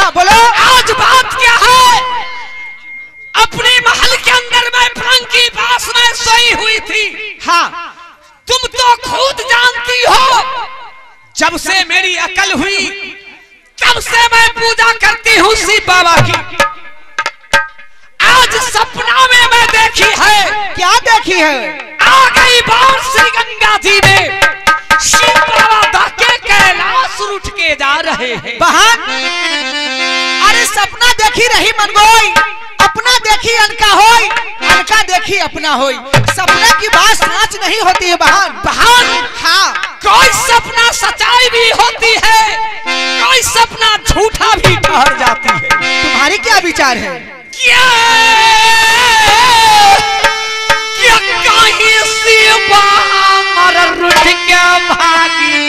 हाँ बोलो, आज बात क्या है? अपने महल के अंदर मैं पलंग की पास में सोई हुई थी। हाँ, तुम तो खुद जानती हो, जब से मेरी अकल हुई तब से मैं पूजा करती हूँ शिव बाबा की। आज सपना में मैं देखी है। क्या देखी है? आ गई बार श्री गंगा जी ने, शिव बाबा के कैलाश उठ के जा रहे हैं। अरे सपना देखी रही मनगोई, अपना देखी अनका होई, अनका देखी अपना होई। सपना की बात सच नहीं होती है बहन। बहन हाँ, कोई सपना सच्चाई भी होती है, कोई सपना झूठा भी ठहर जाती है। तुम्हारे क्या विचार है? क्या कहीं सिवा मर रुठ क्या भागी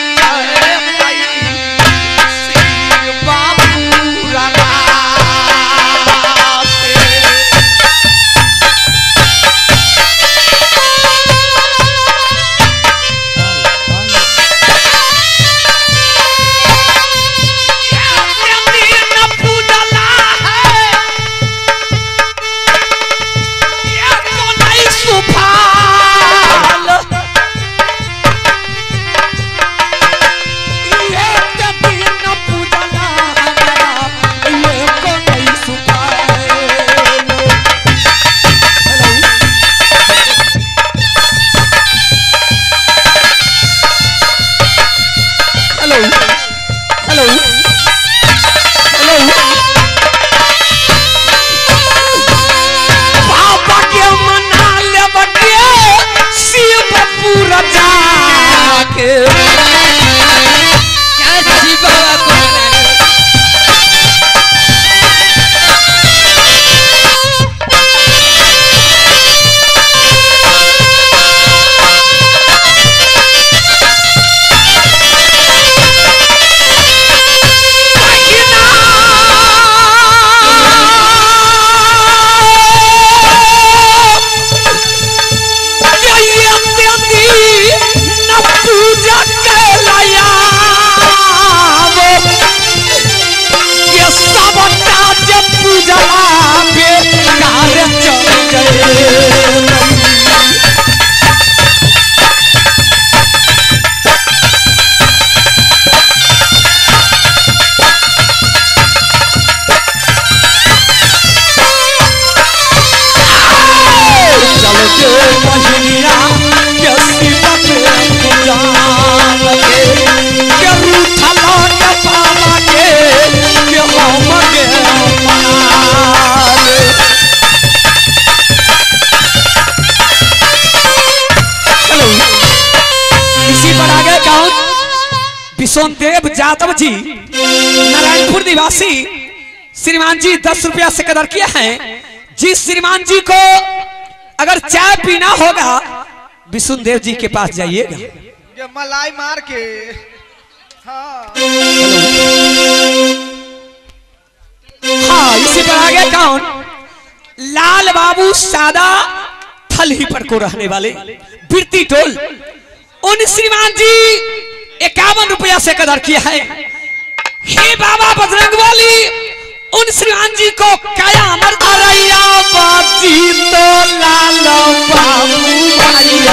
देव यादव जी नारायणपुर निवासी श्रीमान जी 10 रुपया से कदर किया है। जिस श्रीमान जी को अगर चाय पीना होगा विष्णुदेव जी के पास जाइएगा, मलाई मार के। हाँ, इसी पर आगे कौन? लाल बाबू सादा थल ही पर को रहने वाले बिरती टोल, उन श्रीमान जी 51 रुपया से कदर किया है। हे बाबा बजरंग वाली, उन श्रीमान जी को काया अमर धरैया बाजी तो लाल बाबू भाई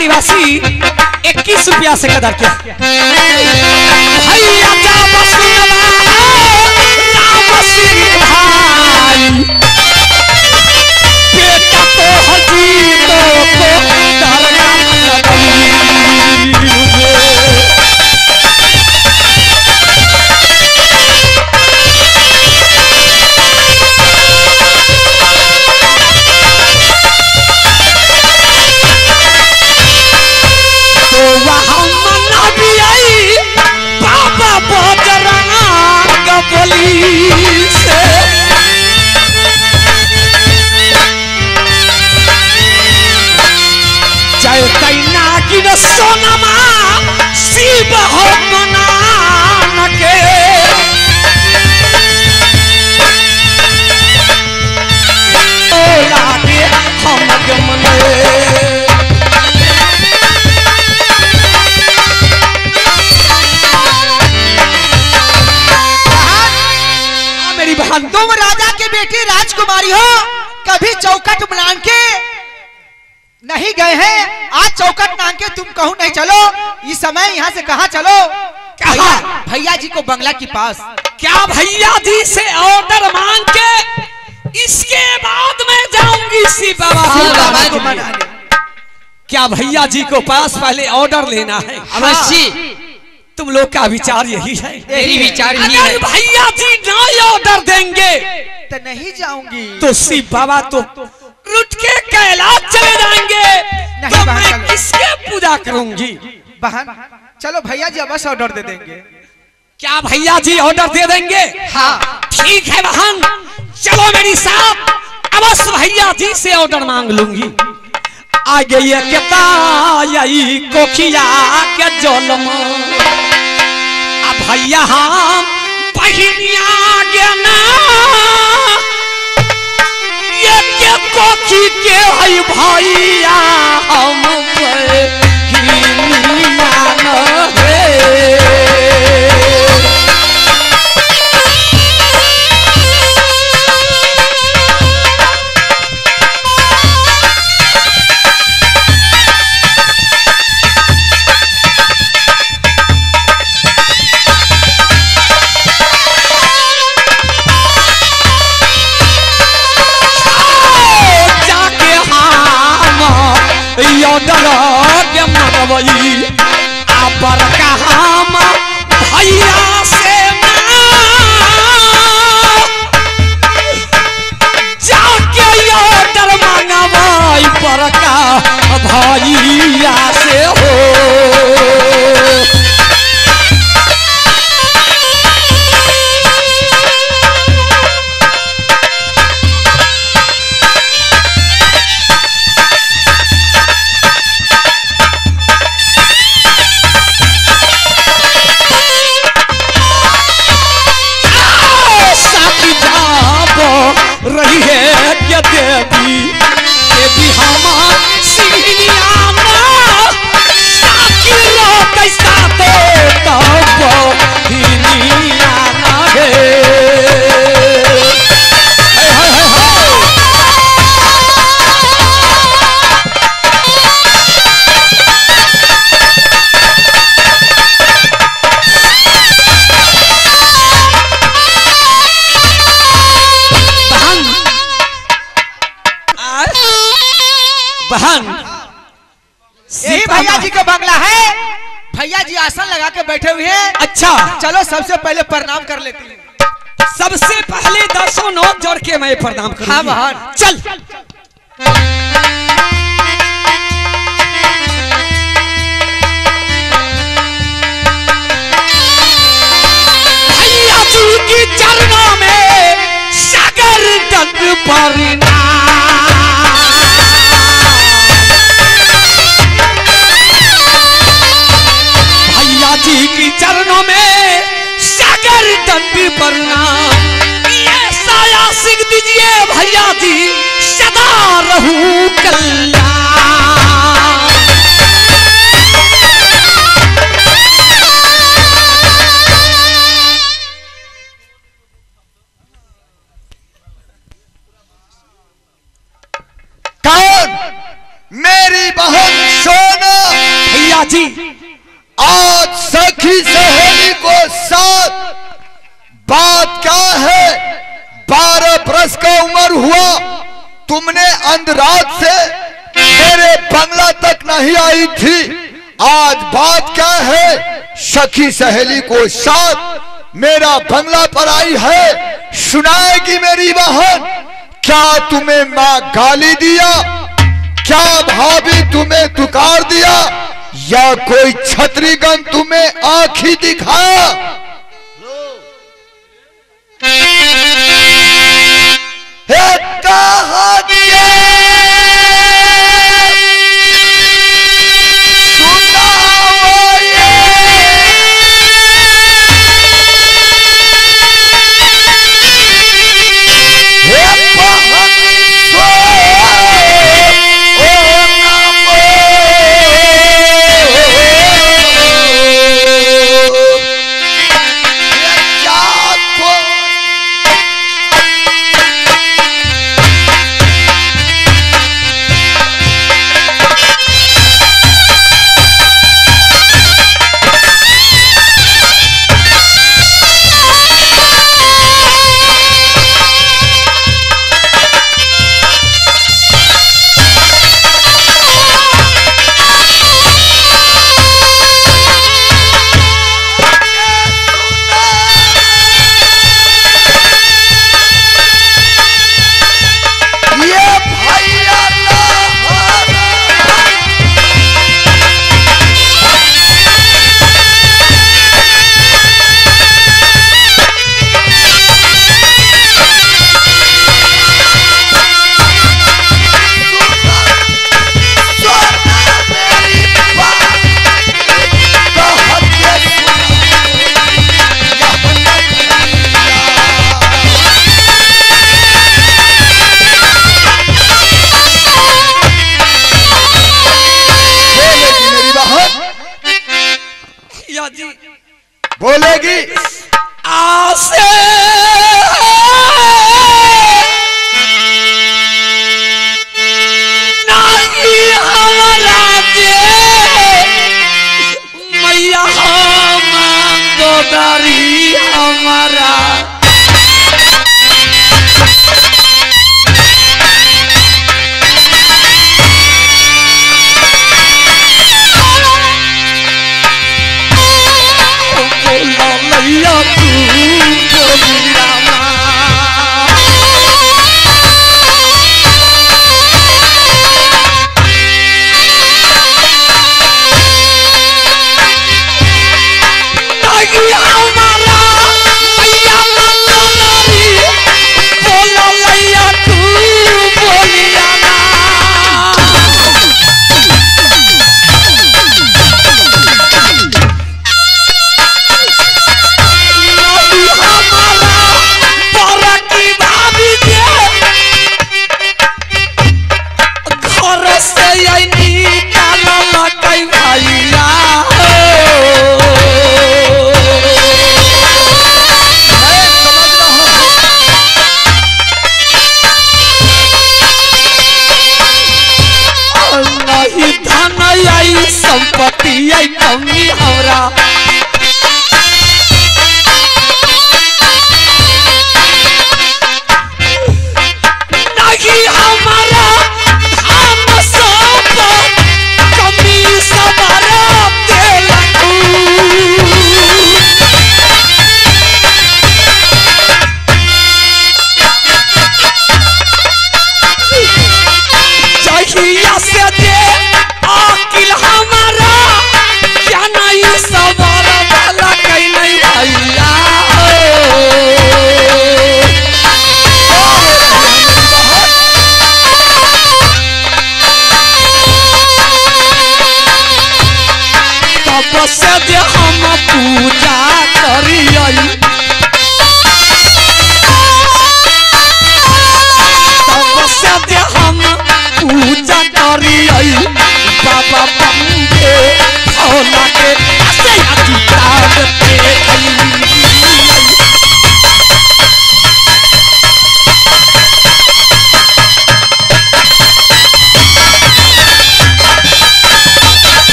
निवासी 21 रुपया से कदर किया। डाली से जलते ना कि सोनमा शिव हो नाम के ओ लागे हम गमले तुम राजा के बेटी राजकुमारी हो, कभी चौखट मांग के नहीं गए हैं। आज चौखट मांग के तुम कहूँ नहीं चलो, इस समय यहाँ से कहाँ चलो? भैया जी को बंगला के पास क्या भैया जी से ऑर्डर मांग के इसके बाद मैं जाऊंगी शिव बाबा को मनाने। क्या भैया जी को पास पहले ऑर्डर लेना है? अवश्य। तुम लोग का विचार यही है? मेरी विचार यही है। भैया जी नहीं ऑर्डर देंगे तो नहीं जाऊंगी। तो शिव बाबा तो रुट के कैलाश चले जाएंगे, तो मैं किसके पूजा करूंगी बहन? चलो भैया जी अवश्य ऑर्डर दे देंगे। क्या भैया जी ऑर्डर दे देंगे? हाँ ठीक है बहन, चलो मेरी साथ, अवश्य भैया जी से ऑर्डर मांग लूंगी। आगे ये यही कोखिया के जलमा भैया हम बहनिया के ना ये के कोखी के है भैया हम बहनिया ना रे चलो सबसे पहले प्रणाम कर लेते हैं। सबसे पहले दसों नौत जोड़ के मैं प्रणाम करूंगी। हाँ चल, चल, चल। भैया जी की चरणों में सागर तक परिणाम की चरणों में सागर दंड प्रणाम। ये साया सिंह दीजिए भैया जी सदा रहूं कल्याण। कौन? मेरी बहन सोना। भैया जी आज सखी सहेली को साथ बात क्या है? 12 बरस का उम्र हुआ, तुमने अंधरात से मेरे बंगला तक नहीं आई थी। आज बात क्या है? सखी सहेली को साथ मेरा बंगला पर आई है। सुनाएगी मेरी बहन। क्या तुम्हें माँ गाली दिया? क्या भाभी तुम्हें दुकार दिया? या कोई छतरीगन तुम्हें आँख ही दिखाया? आसे नहीं हमारा जे मैया गोदारी हमारा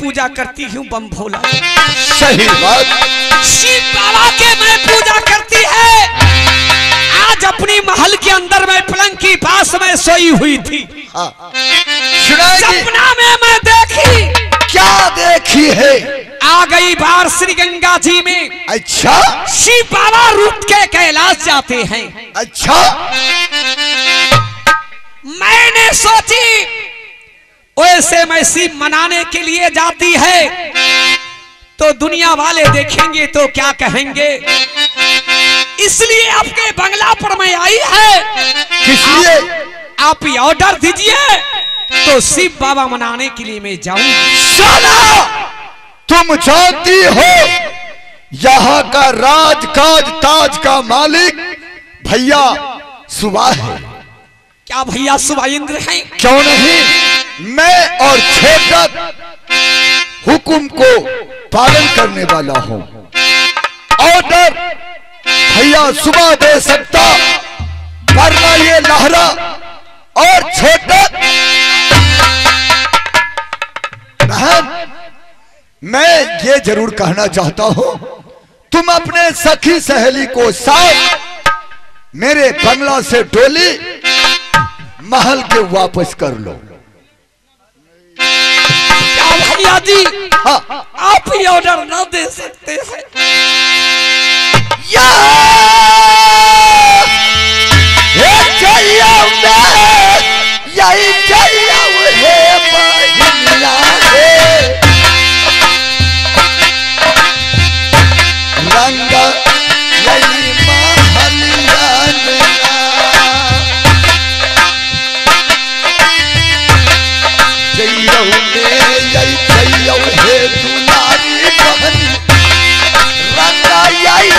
पूजा करती हूँ बम भोला। सही बात। शिव बाबा के मैं पूजा करती है। आज अपनी महल के अंदर मैं पलंग की पास में सोई हुई थी। सपना में मैं देखी। क्या देखी है? आ गई बार श्री गंगा जी में। अच्छा। शिव बाबा रूठ के कैलाश जाते हैं। अच्छा। मैंने सोची वैसे मैसी मनाने के लिए जाती है तो दुनिया वाले देखेंगे तो क्या कहेंगे, इसलिए आपके बंगला पर मैं आई है। किसलिए? आप ही ऑर्डर दीजिए तो शिव बाबा मनाने के लिए मैं जाऊं। साला तुम चाहती हो यहाँ का राज काज ताज का मालिक भैया सुबह है। क्या भैया सुबह इंद्र है? क्यों नहीं, मैं और छेदक हुकुम को पालन करने वाला हूं। ऑर्डर भैया सुबह दे सकता, वरना ये लहरा और छेदक बहन, मैं ये जरूर कहना चाहता हूं तुम अपने सखी सहेली को साथ मेरे बंगला से डोली महल के वापस कर लो। भैया जी आप ही ऑर्डर ना दे सकते हैं। जाई चला उहे बहिला रे रंग लई महलिया जइयो ने जाई चला उहे दुलारी बहनी रंग आई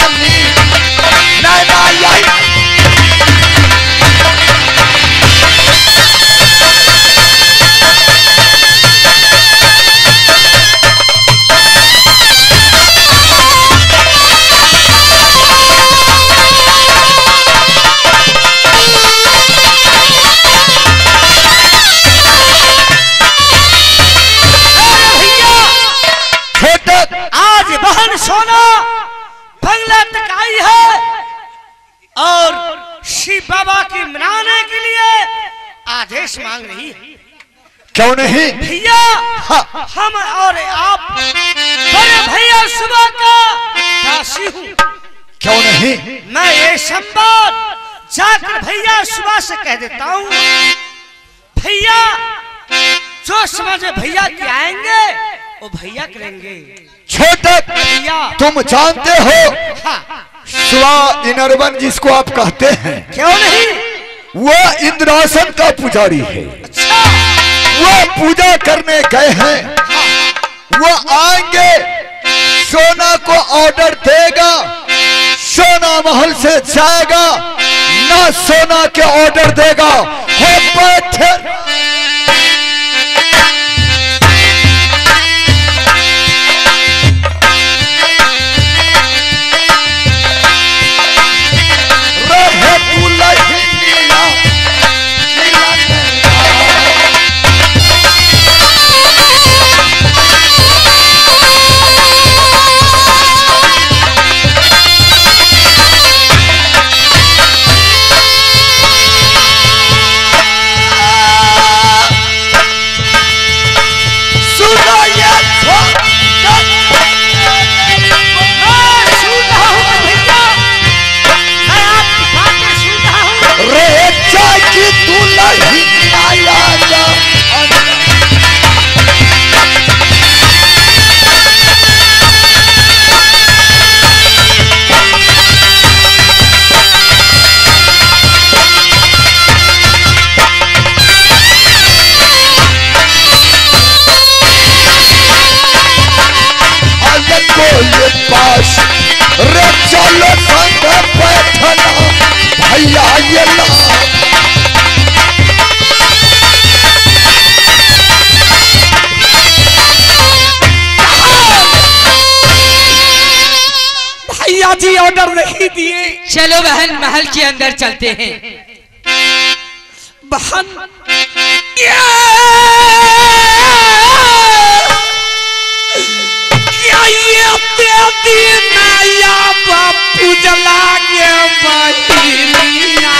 मांग रही है। क्यों नहीं भैया? हाँ। हम और आप बड़े भैया सुबह का दासी हूँ। क्यों नहीं? मैं ये सब बात जाकर भैया सुबह से कह देता हूँ। भैया जो समझे भैया के आएंगे वो भैया करेंगे। छोटे भैया तुम जानते हो सुबह इनरवन जिसको आप कहते हैं, क्यों नहीं, वह इंद्रासन का पुजारी है। अच्छा। वह पूजा करने गए हैं, वह आएंगे, सोना को ऑर्डर देगा, सोना महल से जाएगा, ना सोना के ऑर्डर देगा। हो बैठे जी ऑर्डर नहीं दिए। चलो बहन महल के अंदर चलते हैं। बहन क्या ये नया बापू जला के बहिनिया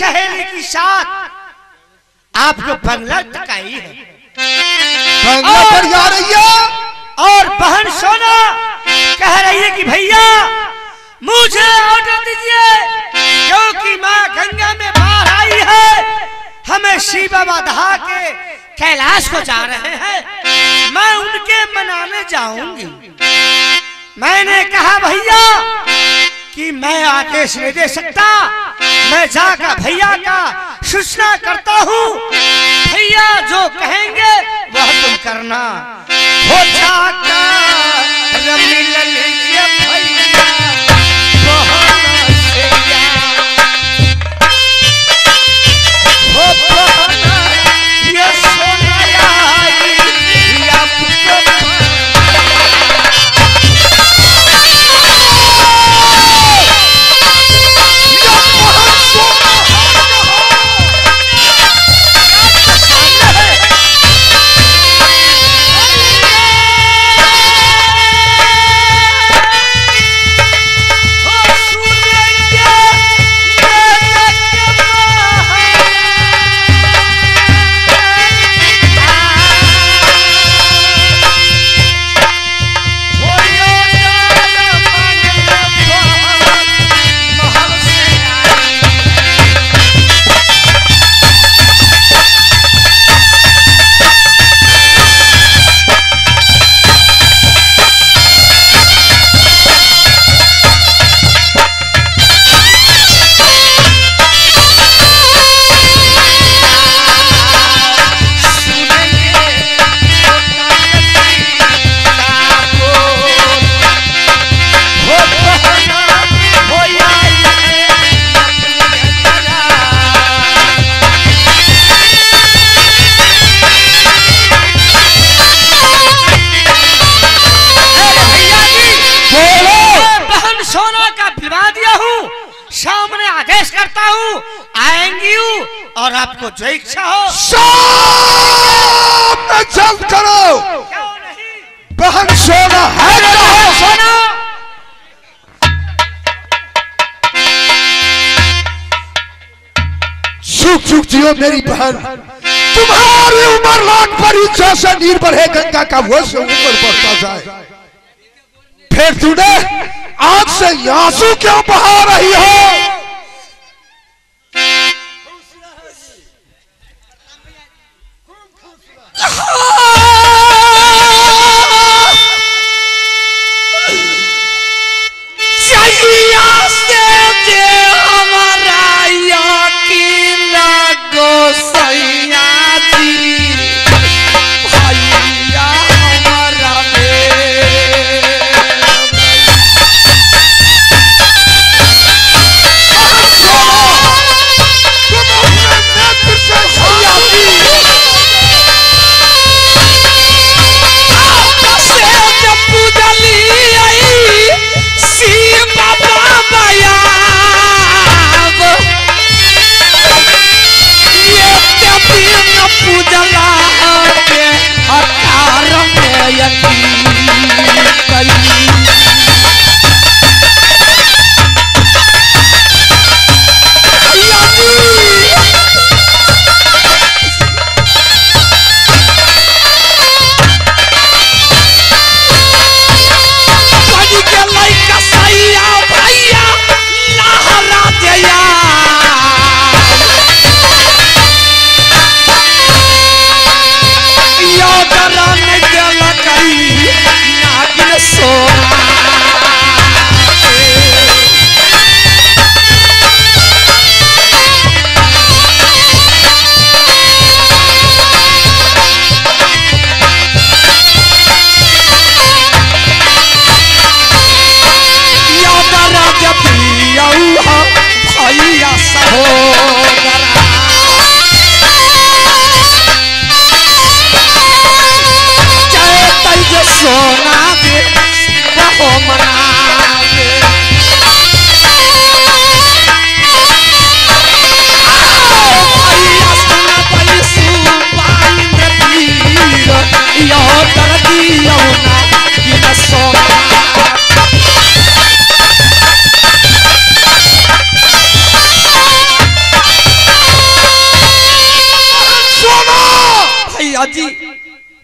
शहरी के साथ आपको बंगला टकाई है, बंगला पर जा रही है और बहन सोना कह रही है कि भैया मुझे ऑर्डर दीजिए क्योंकि माँ गंगा में बाहर आई है, हमें शिव बाबा धाम के कैलाश को जा रहे हैं, मैं उनके मनाने जाऊंगी। मैंने कहा भैया कि मैं आदेश नहीं दे सकता, मैं जाकर भैया का सूचना करता हूँ, भैया जो कहेंगे वह तुम करना। हो जाकर आपको जो इच्छा हो सामने जल्द करो। बहन सोना है सोना, सुख सुख जियो मेरी बहन, तुम्हारी उम्र लाख पर इच्छा से नीर बढ़े गंगा का वो से ऊपर बढ़ता जाए। फिर तूने आज से आंसू क्यों बहा रही हो?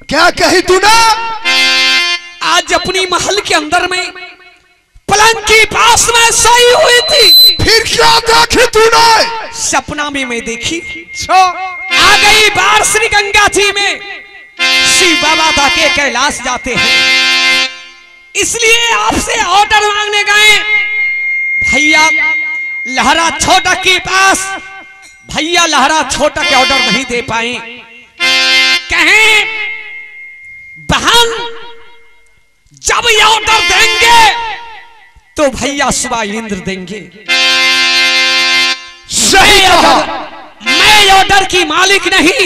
क्या कही तूने? आज अपनी महल के अंदर में पलंग की पास में सोई हुई थी। फिर क्या देखी तूने? सपना में मैं देखी आ गई बार श्री गंगा जी में शिव बाबा जाके कैलाश जाते हैं, इसलिए आपसे ऑर्डर मांगने गए भैया लहरा छोटक के पास। भैया लहरा छोटक ऑर्डर नहीं दे पाए, कहें बहन जब ये ऑर्डर देंगे तो भैया सुबह इंद्र देंगे। सही कहा, मैं ऑर्डर की मालिक नहीं,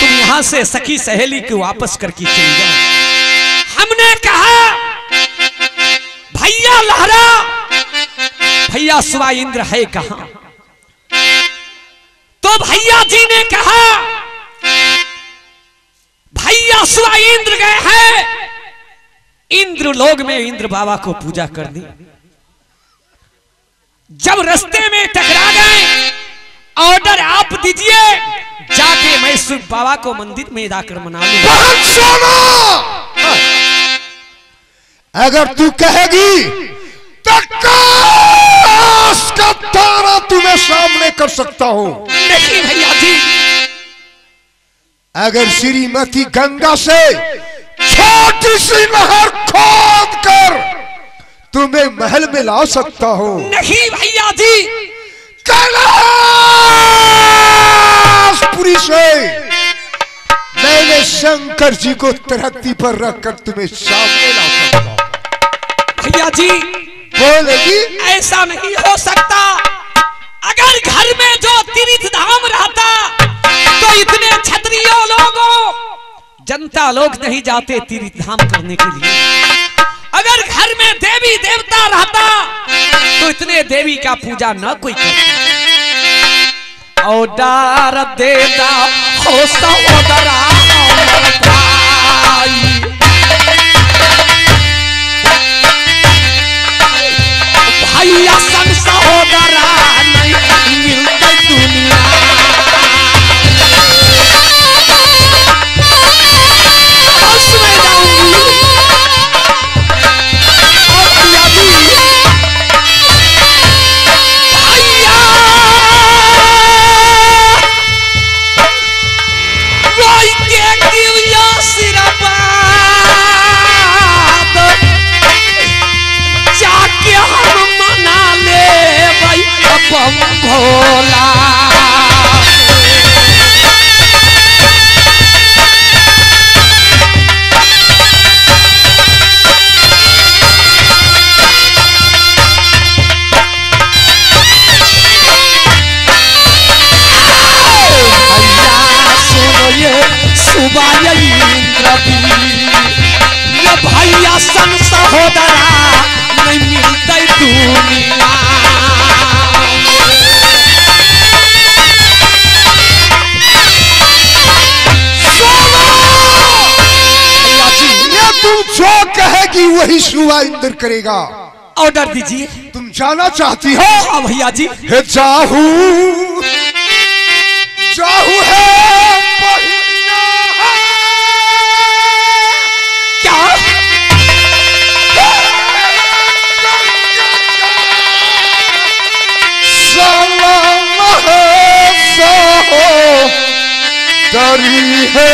तुम यहां से सखी सहेली को वापस करके चली जाओ। हमने कहा भैया लहरा, भैया सुबह इंद्र है कहां? तो भैया जी ने कहा भैया सुबह इंद्र गए हैं इंद्र लोग में इंद्र बाबा को पूजा करनी। जब रास्ते में टकरा गए, ऑर्डर आप दीजिए, जाके मैं शिव बाबा को मंदिर में जाकर मना लूंगा। अगर तू कहेगी का तारा तुम्हें सामने कर सकता हूं। नहीं भैया जी, अगर श्रीमती गंगा से छोटी सी नहर खोद कर तुम्हें महल में ला सकता हूं। नहीं भैया जी, कैलाशपुरी से मैंने शंकर जी को तरक्की पर रखकर तुम्हें सामने ला सकता हूं। भैया जी बोलेगी ऐसा नहीं हो सकता। अगर घर में जो तीर्थ धाम रहता तो इतने क्षत्रियो लोगों जनता लोग नहीं जाते तीर्थ धाम करने के लिए। अगर घर में देवी देवता रहता तो इतने देवी का पूजा न कोई करता। ऑर्डर देता हो सौदरा सहोदरा नहीं मिलते दुनिया। वही सुबह इंद्र करेगा। ऑर्डर दीजिए। तुम जाना चाहती हो? हाँ भैया जी। जाहू जाहू है क्या? दरी है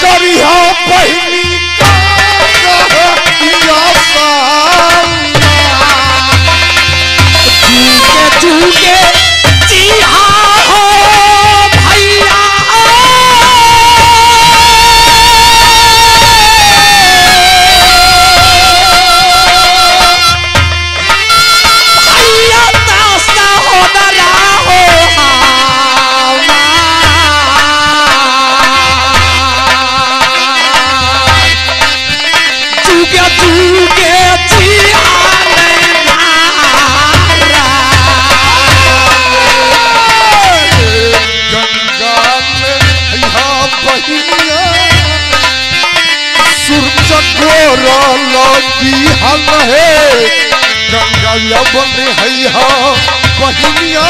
करिया पहली चूके जी हाँ हो भैया भैया दास्ता हो दरा हो गंगा यवन है बहिनिया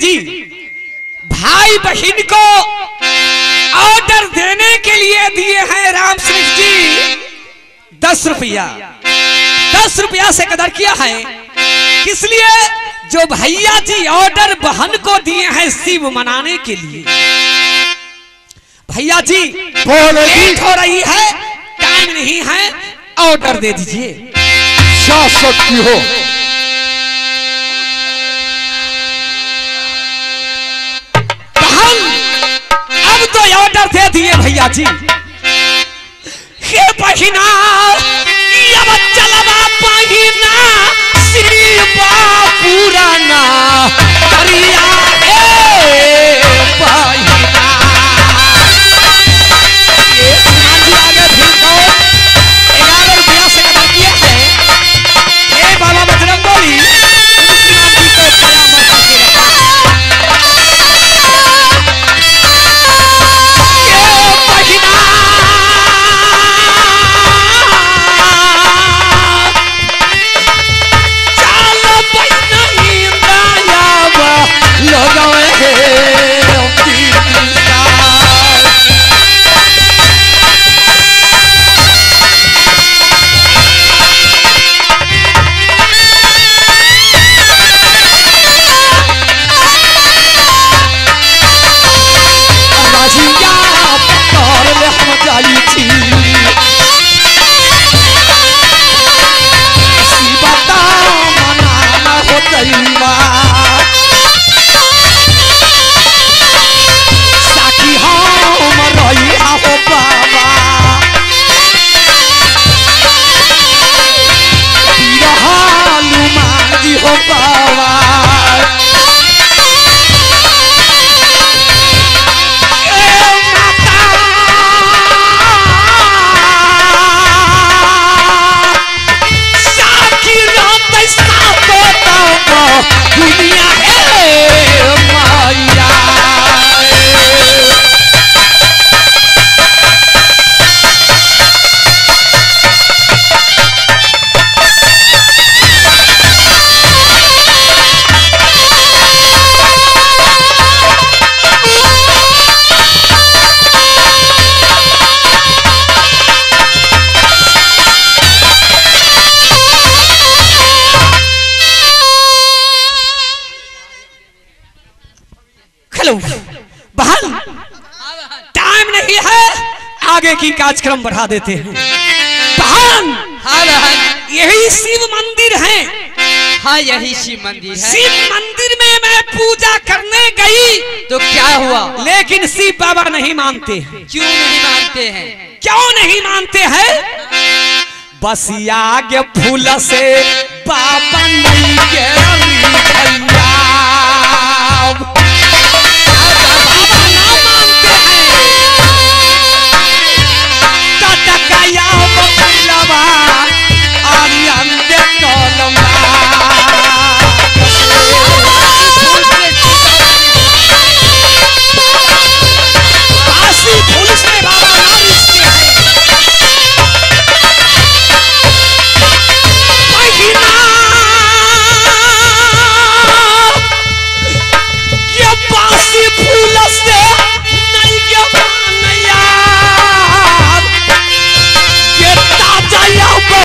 जी भाई बहन को ऑर्डर देने के लिए दिए हैं राम श्रीश जी 10 रुपया। 10 रुपया से कदर किया है, इसलिए जो भैया जी ऑर्डर बहन को दिए हैं शिव मनाने के लिए। भैया जी लेट हो रही है, टाइम नहीं है, ऑर्डर दे दीजिए। शासकी हो ऑर्डर दे दिए भैया जी। ये बहिना अब चलवा बहिना श्री बापुराना करिया बहन, टाइम नहीं है, आगे की कार्यक्रम बढ़ा देते हैं बहन। हाँ बहन, यही शिव मंदिर है। हाँ यही शिव मंदिर है। शिव मंदिर में मैं पूजा करने गई तो क्या हुआ, लेकिन शिव बाबा नहीं मानते। क्यों नहीं मानते हैं? क्यों नहीं मानते हैं? बस याग फूल से बाबा नहीं के